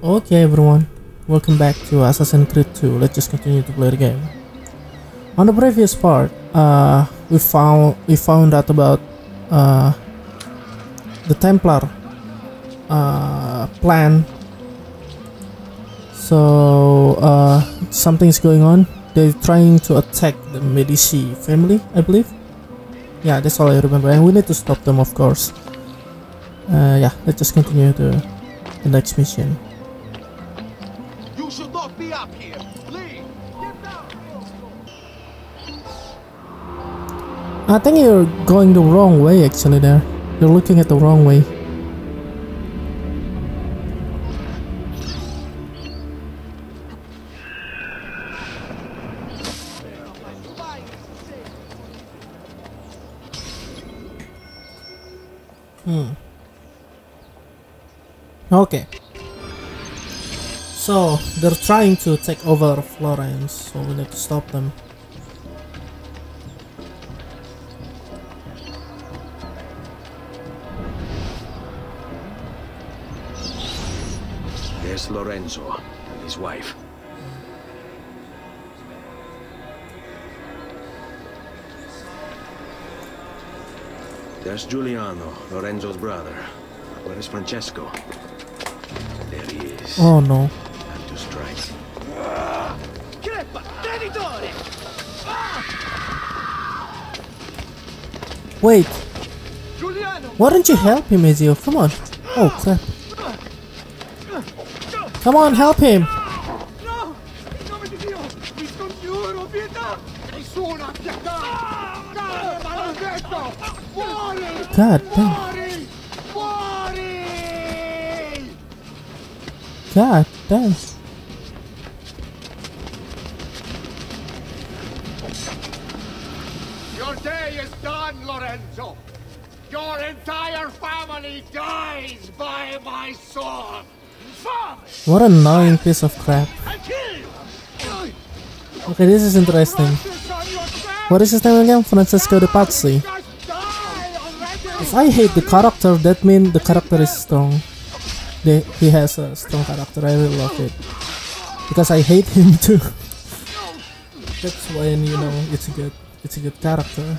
Okay everyone, welcome back to Assassin's Creed 2. Let's just continue to play the game. On the previous part, we found out about the Templar plan. So something's going on. They're trying to attack the Medici family, I believe. Yeah, that's all I remember, and we need to stop them, of course. Yeah, let's just continue the next mission. You should not be up here. Leave. Get down. I think you're going the wrong way, actually. There, you're looking at the wrong way. Okay, so they're trying to take over Florence, so we need to stop them. There's Lorenzo and his wife. There's Giuliano, Lorenzo's brother. Where is Francesco? There he is. Oh no. Time to strike. Wait. Why don't you help him, Ezio? Come on. Oh crap. Come on, help him. God damn. God damn. Your day is done, Lorenzo. Your entire family dies by my sword. What an annoying piece of crap. Okay, this is interesting. What is his name again? Francesco de Pazzi. If I hate the character, that means the character is strong. He has a strong character. I really love it because I hate him too. That's when you know it's a good character.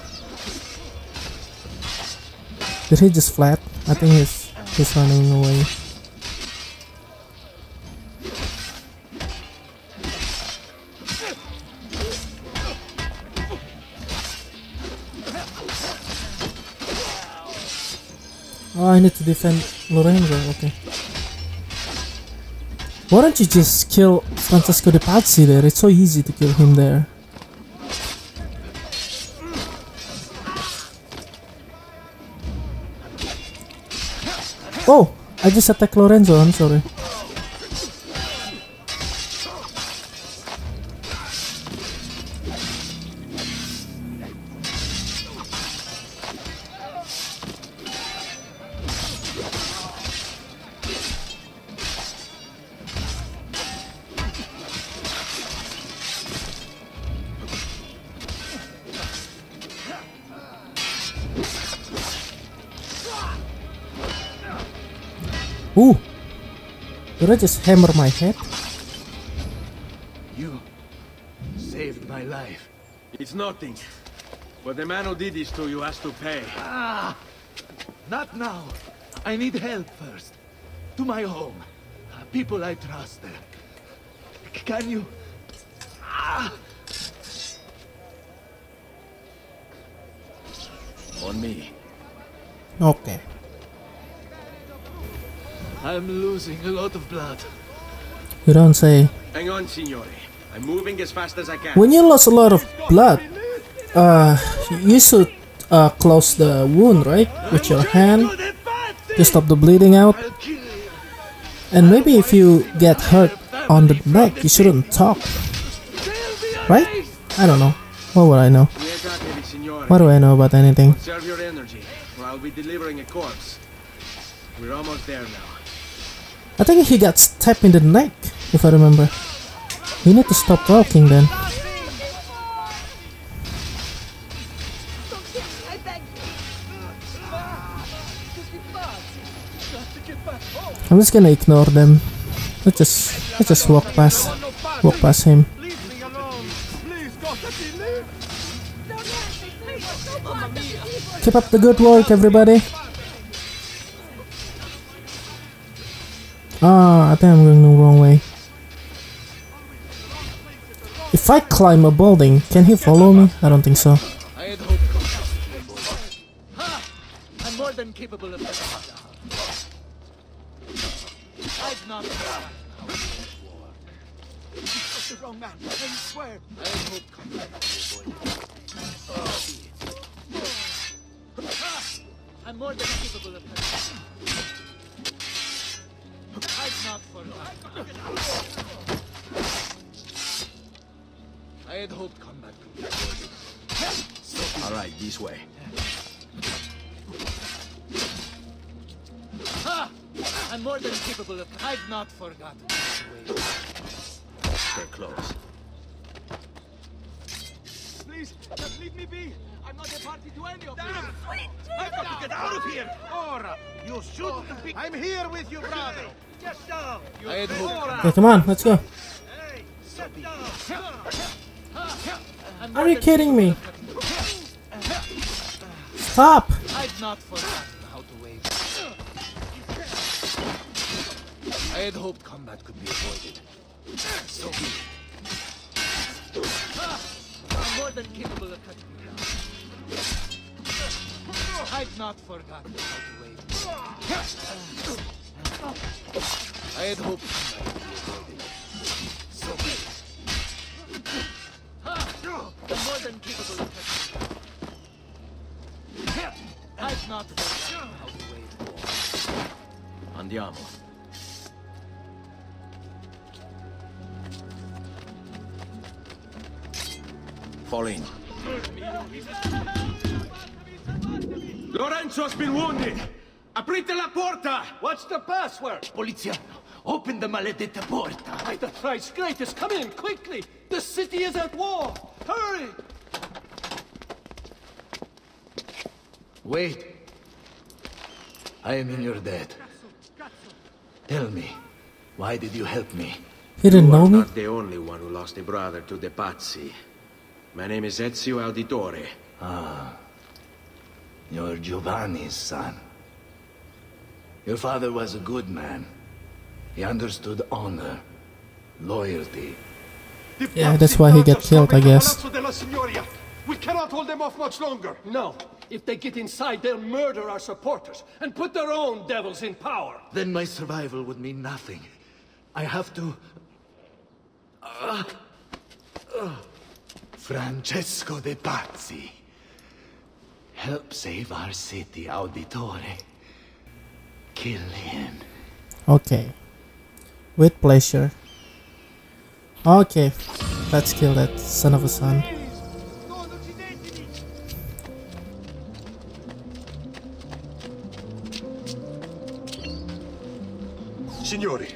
Did he just flat? I think he's running away. Oh, I need to defend Lorenzo. Okay. Why don't you just kill Francesco de Pazzi there? It's so easy to kill him there. Oh! I just attacked Lorenzo, I'm sorry. Ooh! Did I just hammer my head? You saved my life. It's nothing. But the man who did this to you has to pay. Ah! Not now. I need help first. To my home. People I trust. Can you? Ah! On me. Okay. I'm losing a lot of blood. You don't say. Hang on, signore. I'm moving as fast as I can. When you lose a lot of blood, you should close the wound, right? With your hand to stop the bleeding out. And maybe if you get hurt on the neck, you shouldn't talk, right? I don't know. What would I know? What do I know about anything? Conserve your energy, or I'll be delivering a corpse. We're almost there now. I think he got stabbed in the neck, if I remember. We need to stop walking then. I'm just gonna ignore them. Let's just walk past him. Keep up the good work, everybody. Ah, I think I'm going the wrong way. If I climb a building, can he follow me? I don't think so. I'm more than capable of I had hoped combat could be avoided. All right, this way. Ha! I'm more than capable of. I've not forgotten. They're close. Please, just leave me be. I'm not a party to any of this. I've got to get out of here. Ora, you shouldn't be. I'm here with you, brother. Just down. Okay, come on, let's go. Hey, sit down. Are you kidding me? Stop! I've not forgotten how to wave. I had hoped combat could be avoided. So be it. I'm more than capable of cutting you down. I've not forgotten how to wave. I had hoped combat could be avoided. So be it. Andiamo. Fall in. Lorenzo has been wounded. Aprite la porta. What's the password? Polizia. Open the maledetta porta. By the Christ's greatest, come in quickly. The city is at war. Hurry! Wait. I am in your debt. Tell me, why did you help me? He didn't know me? I'm not the only one who lost a brother to De Pazzi. My name is Ezio Auditore. Ah. You're Giovanni's son. Your father was a good man. He understood honor, loyalty. Yeah, that's why he got killed, I guess. Palazzo della Signoria. We cannot hold them off much longer. No. If they get inside, they'll murder our supporters and put their own devils in power. Then my survival would mean nothing. I have to... Francesco de Pazzi. Help save our city, Auditore. Kill him. Okay. With pleasure. Okay, let's kill that son of a son. Signori,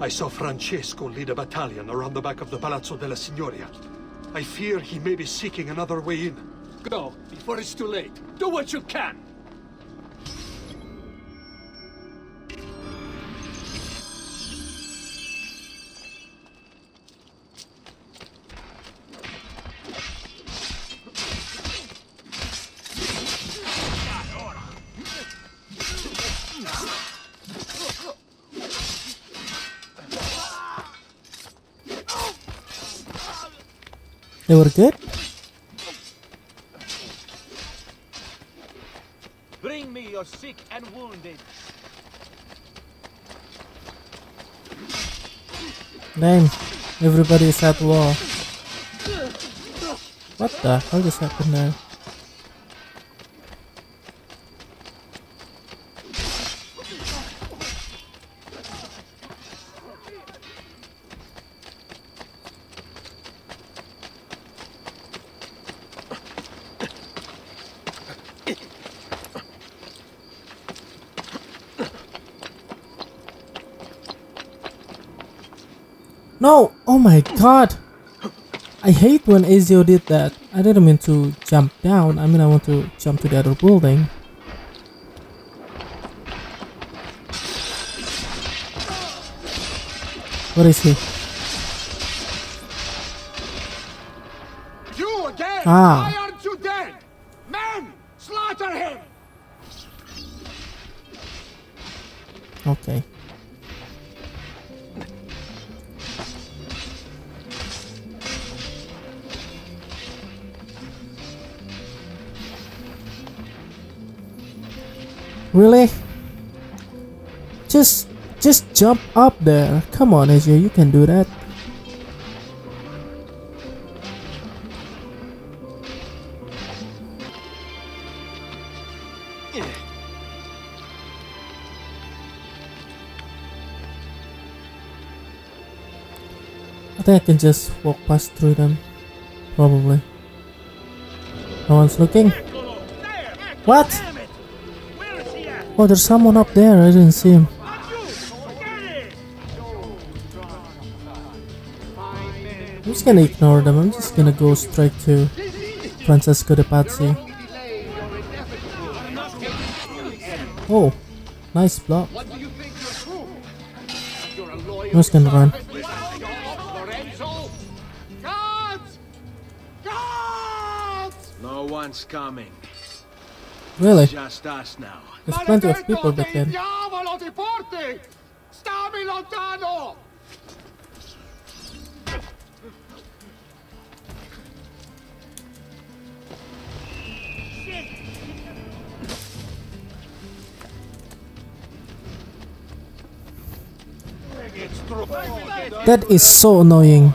I saw Francesco lead a battalion around the back of the Palazzo della Signoria. I fear he may be seeking another way in. Go, before it's too late. Do what you can! They were good. Bring me your sick and wounded. Damn, everybody's at war. What the hell just happened there? No! Oh my god! I hate when Ezio did that. I didn't mean to jump down. I mean, I want to jump to the other building. What is he? You again? Ah. Why aren't you dead? Men, slaughter him. Okay. Really? Just jump up there. Come on, Ezio, you can do that. I think I can just walk past through them. Probably. No one's looking. What? Oh, there's someone up there. I didn't see him. I'm just gonna ignore them. I'm just gonna go straight to Francesco de Pazzi. Oh, nice block. I'm just gonna run. No one's coming. Really? Just us now. There's plenty of people back then. That is so annoying.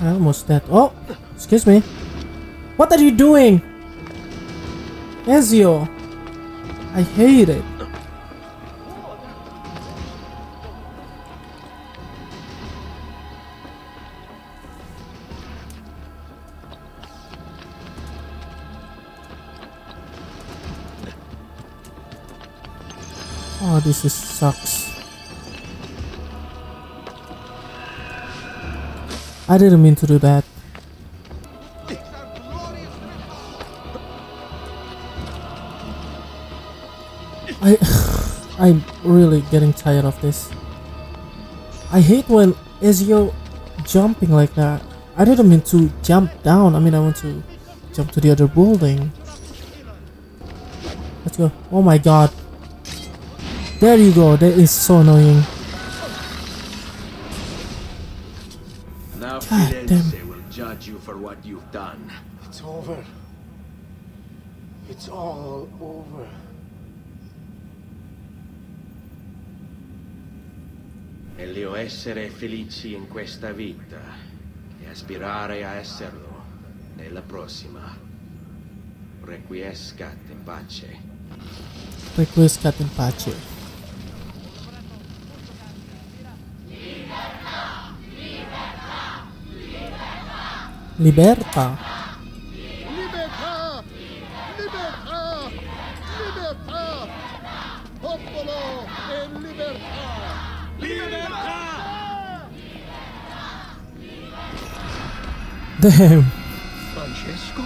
I almost dead. Oh, excuse me. What are you doing? Ezio, I hate it. Oh, this is sucks. I didn't mean to do that. I'm really getting tired of this. I hate when Ezio jumping like that. I didn't mean to jump down. I mean, I want to jump to the other building. Let's go. Oh my god. There you go. That is so annoying. Now Firenze will judge you for what you've done. It's over. It's all over. Meglio essere felici in questa vita e aspirare a esserlo nella prossima. Requiescat in pace. Requiescat in pace. Libertà! Libertà! Libertà! Libertà! Damn. Francesco.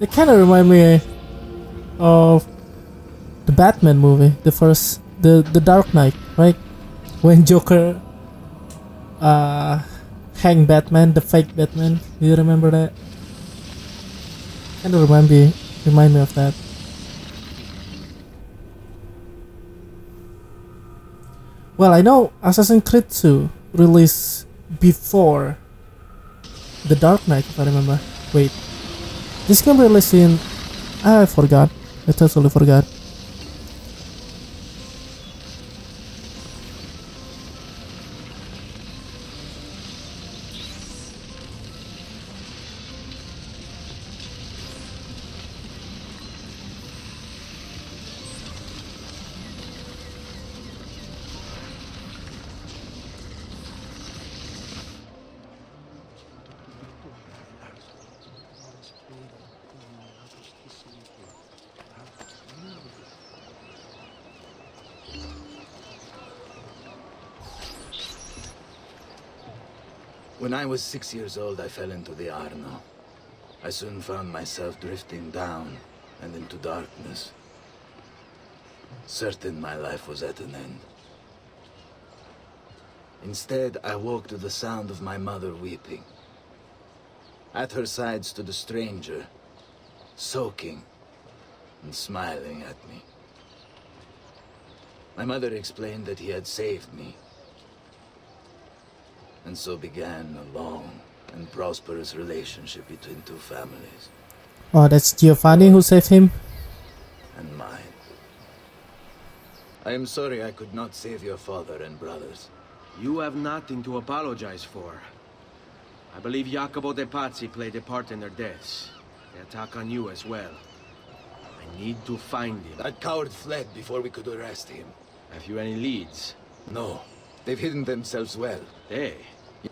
It kind of remind me of the Batman movie, the first, the Dark Knight, right? When Joker hang Batman, the fake Batman. Do you remember that? Kind of remind me of that. Well, I know Assassin's Creed II released before the Dark Knight, if I remember. Wait, this game released in... I forgot. I totally forgot. When I was 6 years old, I fell into the Arno. I soon found myself drifting down and into darkness. Certain my life was at an end. Instead, I woke to the sound of my mother weeping. At her side stood a stranger, soaking and smiling at me. My mother explained that he had saved me. And so began a long and prosperous relationship between two families. Oh, that's Giovanni who saved him? And mine. I am sorry I could not save your father and brothers. You have nothing to apologize for. I believe Jacopo de Pazzi played a part in their deaths. The attack on you as well. I need to find him. That coward fled before we could arrest him. Have you any leads? No. They've hidden themselves well. They?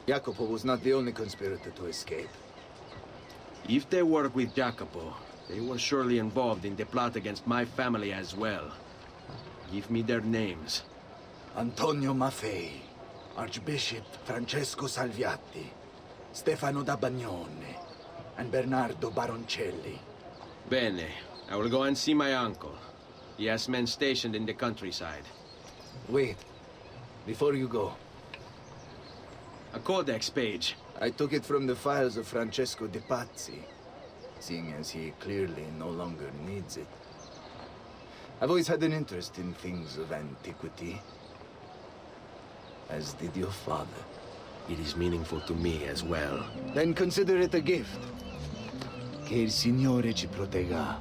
Jacopo was not the only conspirator to escape. If they work with Jacopo, they were surely involved in the plot against my family as well. Give me their names. Antonio Maffei, Archbishop Francesco Salviati, Stefano da Bagnone, and Bernardo Baroncelli. Bene. I will go and see my uncle. He has men stationed in the countryside. Wait. Before you go. A codex page. I took it from the files of Francesco de Pazzi, seeing as he clearly no longer needs it. I've always had an interest in things of antiquity, as did your father. It is meaningful to me as well. Then consider it a gift. Che il Signore ci protegga.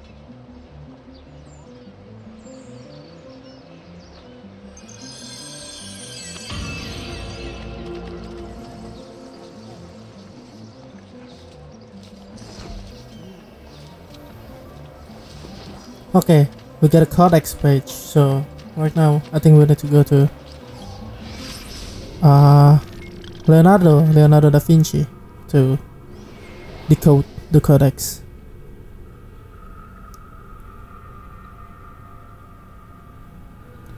Okay, we got a codex page, so right now I think we need to go to Leonardo da Vinci to decode the codex.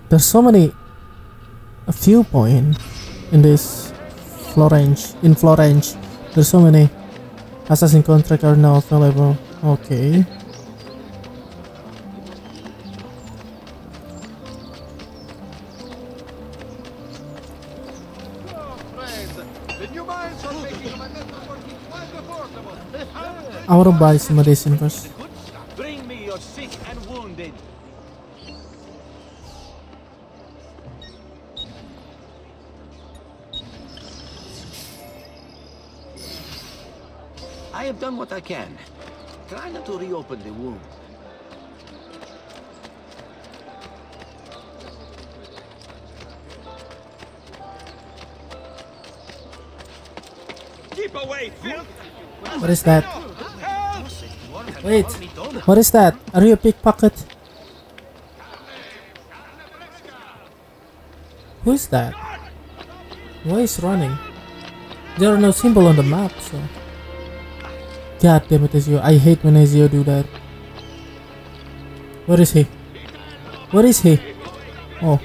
There's so many viewpoints in this Florence. In Florence, there's so many assassin contracts are now available. Okay. I want to buy some of this first. Bring me your sick and wounded. I have done what I can. Try not to reopen the wound. Keep away, Phil. What is that? Wait, what is that? Are you a pickpocket? Who is that? Why is running? There are no symbols on the map, so... God damn it, Ezio. I hate when Ezio do that. Where is he? Where is he? Oh.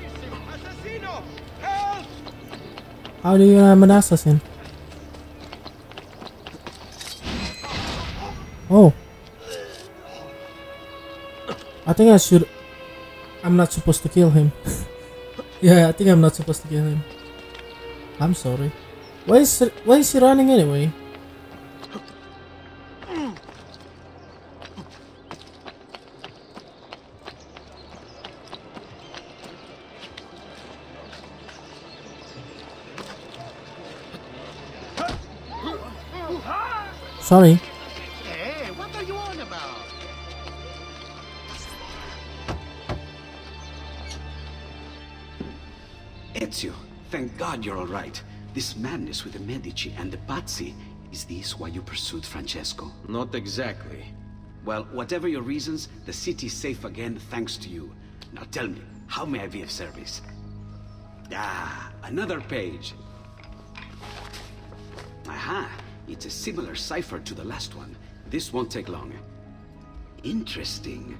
How do you know I'm an assassin? Oh. I think I should... I'm not supposed to kill him. Yeah, I think I'm not supposed to kill him. I'm sorry. Why is he running anyway? Sorry. Thank God you're all right. This madness with the Medici and the Pazzi, is this why you pursued Francesco? Not exactly. Well, whatever your reasons, the city's safe again thanks to you. Now tell me, how may I be of service? Ah, another page. Aha, it's a similar cipher to the last one. This won't take long. Interesting.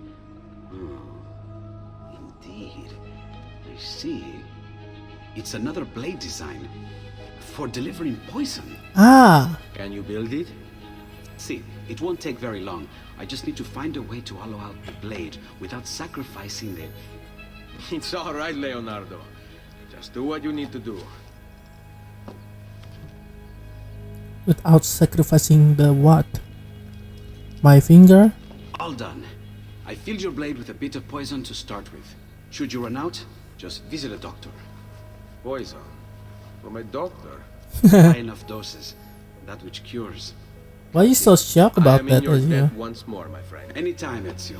Indeed. I see. It's another blade design. for delivering poison. Ah. Can you build it? See, it won't take very long. I just need to find a way to hollow out the blade without sacrificing the... It's all right, Leonardo. Just do what you need to do. Without sacrificing the what? My finger? All done. I filled your blade with a bit of poison to start with. Should you run out, just visit a doctor. Poison? From a doctor? High enough doses. That which cures. Why are you so shocked about that? I am in your debt once more, my friend. Anytime, Ezio.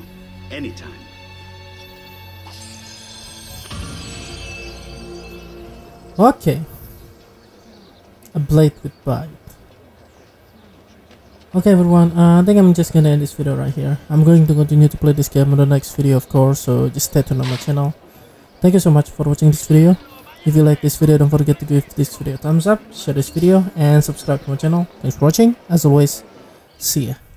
Anytime. Okay. A blade with bite. Okay, everyone. I think I'm just gonna end this video right here. I'm going to continue to play this game in the next video, of course. So just stay tuned on my channel. Thank you so much for watching this video. If you like this video, don't forget to give this video a thumbs up, share this video, and subscribe to my channel. Thanks for watching. As always, see ya.